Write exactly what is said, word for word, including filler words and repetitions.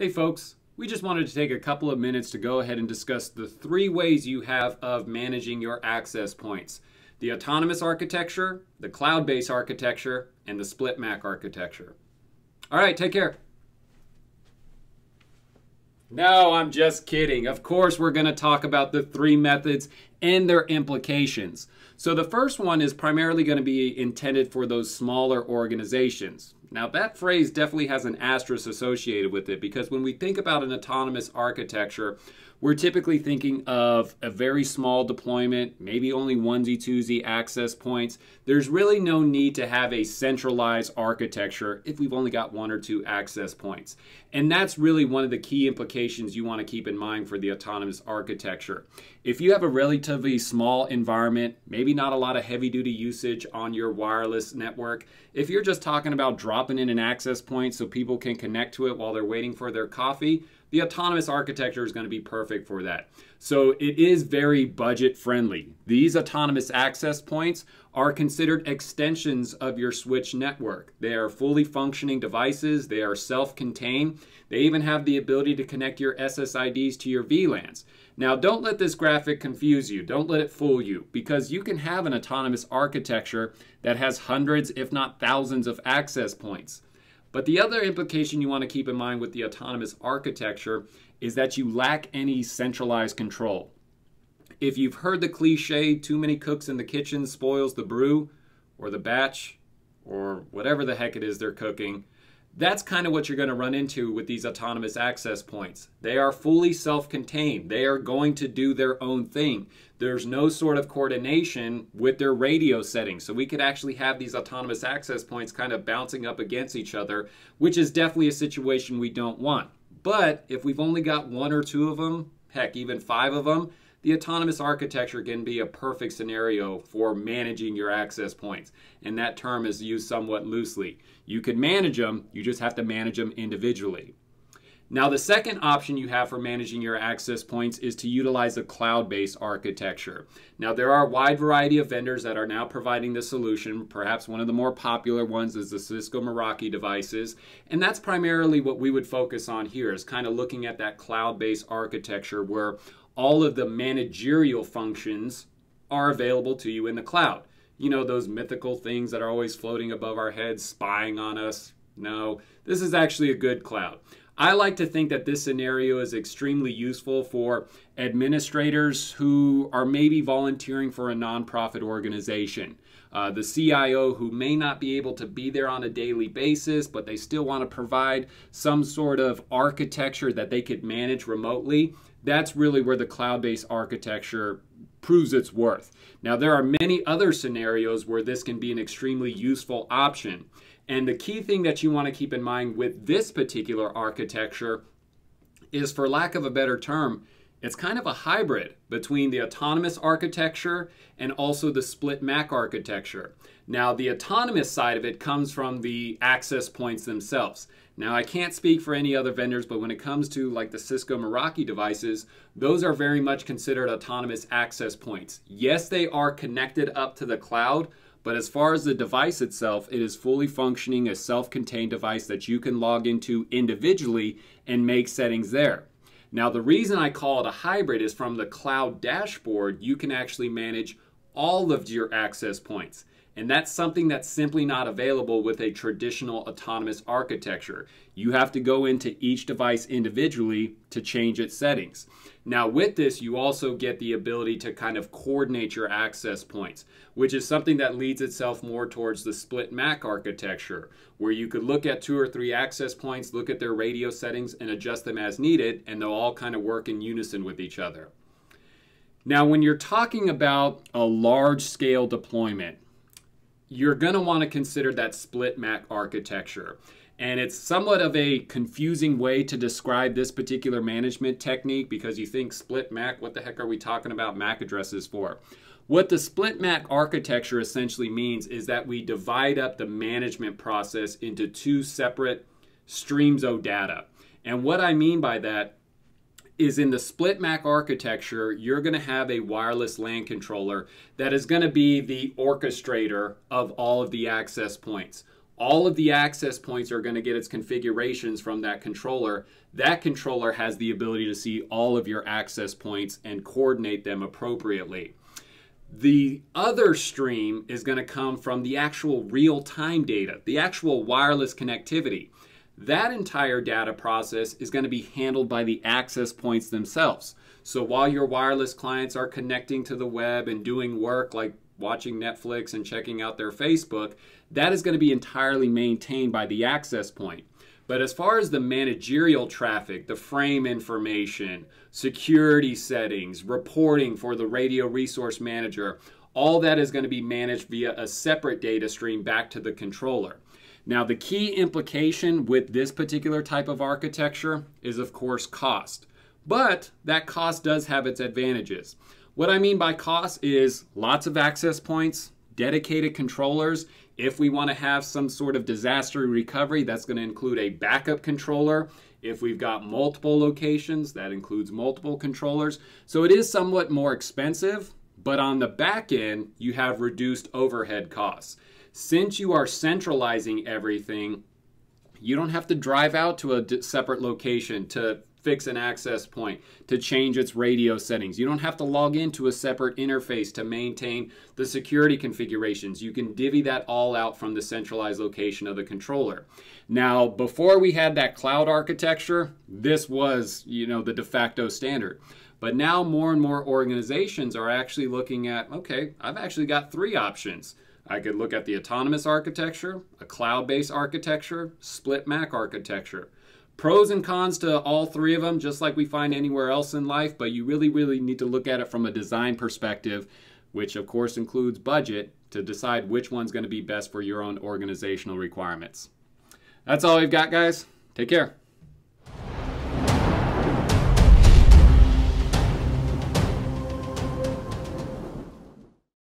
Hey folks, we just wanted to take a couple of minutes to go ahead and discuss the three ways you have of managing your access points. The autonomous architecture, the cloud-based architecture, and the split M A C architecture. All right, take care. No, I'm just kidding. Of course, we're going to talk about the three methods and their implications. So the first one is primarily going to be intended for those smaller organizations. Now that phrase definitely has an asterisk associated with it, because when we think about an autonomous architecture, we're typically thinking of a very small deployment, maybe only onesie-twosie access points. There's really no need to have a centralized architecture if we've only got one or two access points. And that's really one of the key implications you want to keep in mind for the autonomous architecture. If you have a relatively small environment, maybe not a lot of heavy-duty usage on your wireless network, if you're just talking about dropping in an access point so people can connect to it while they're waiting for their coffee, the autonomous architecture is going to be perfect for that. So it is very budget friendly. These autonomous access points are considered extensions of your switch network. They are fully functioning devices. They are self-contained. They even have the ability to connect your S S I Ds to your V LANs. Now, don't let this graphic confuse you. Don't let it fool you, because you can have an autonomous architecture that has hundreds, if not thousands, of access points. But the other implication you want to keep in mind with the autonomous architecture is that you lack any centralized control. If you've heard the cliche, too many cooks in the kitchen spoils the brew, or the batch, or whatever the heck it is they're cooking, that's kind of what you're going to run into with these autonomous access points. They are fully self-contained. They are going to do their own thing. There's no sort of coordination with their radio settings. So we could actually have these autonomous access points kind of bouncing up against each other, which is definitely a situation we don't want. But if we've only got one or two of them, heck, even five of them, the autonomous architecture can be a perfect scenario for managing your access points. And that term is used somewhat loosely. You can manage them, you just have to manage them individually. Now, the second option you have for managing your access points is to utilize a cloud-based architecture. Now, there are a wide variety of vendors that are now providing this solution. Perhaps one of the more popular ones is the Cisco Meraki devices. And that's primarily what we would focus on here, is kind of looking at that cloud-based architecture where all of the managerial functions are available to you in the cloud. You know, those mythical things that are always floating above our heads, spying on us. No, this is actually a good cloud. I like to think that this scenario is extremely useful for administrators who are maybe volunteering for a nonprofit organization. Uh, the C I O who may not be able to be there on a daily basis, but they still want to provide some sort of architecture that they could manage remotely. That's really where the cloud-based architecture proves its worth. Now, there are many other scenarios where this can be an extremely useful option. And the key thing that you want to keep in mind with this particular architecture is, for lack of a better term, it's kind of a hybrid between the autonomous architecture and also the split M A C architecture. Now, the autonomous side of it comes from the access points themselves. Now, I can't speak for any other vendors, but when it comes to like the Cisco Meraki devices, those are very much considered autonomous access points. Yes, they are connected up to the cloud, but as far as the device itself, it is fully functioning, a self-contained device that you can log into individually and make settings there. Now, the reason I call it a hybrid is from the cloud dashboard, you can actually manage all of your access points. And that's something that's simply not available with a traditional autonomous architecture. You have to go into each device individually to change its settings. Now, with this, you also get the ability to kind of coordinate your access points, which is something that leads itself more towards the split M A C architecture, where you could look at two or three access points, look at their radio settings, and adjust them as needed, and they'll all kind of work in unison with each other. Now, when you're talking about a large-scale deployment, you're going to want to consider that split M A C architecture. And it's somewhat of a confusing way to describe this particular management technique, because you think split M A C, what the heck are we talking about M A C addresses for? What the split M A C architecture essentially means is that we divide up the management process into two separate streams of data. And what I mean by that is, in the split M A C architecture, you're going to have a wireless LAN controller that is going to be the orchestrator of all of the access points. all of the access points are going to get its configurations from that controller. That controller has the ability to see all of your access points and coordinate them appropriately. The other stream is going to come from the actual real-time data, the actual wireless connectivity. That entire data process is going to be handled by the access points themselves. So while your wireless clients are connecting to the web and doing work like watching Netflix and checking out their Facebook, that is going to be entirely maintained by the access point. But as far as the managerial traffic, the frame information, security settings, reporting for the radio resource manager, all that is going to be managed via a separate data stream back to the controller. Now, the key implication with this particular type of architecture is, of course, cost. But that cost does have its advantages. What I mean by cost is lots of access points, dedicated controllers. If we want to have some sort of disaster recovery, that's going to include a backup controller. If we've got multiple locations, that includes multiple controllers. So it is somewhat more expensive, but on the back end, you have reduced overhead costs. Since you are centralizing everything, you don't have to drive out to a separate location to fix an access point, to change its radio settings. You don't have to log into a separate interface to maintain the security configurations. You can divvy that all out from the centralized location of the controller. Now, before we had that cloud architecture, this was, you know, the de facto standard. But now more and more organizations are actually looking at, okay, I've actually got three options. I could look at the autonomous architecture, a cloud-based architecture, split M A C architecture. Pros and cons to all three of them, just like we find anywhere else in life, but you really, really need to look at it from a design perspective, which of course includes budget, to decide which one's going to be best for your own organizational requirements. That's all we've got, guys. Take care.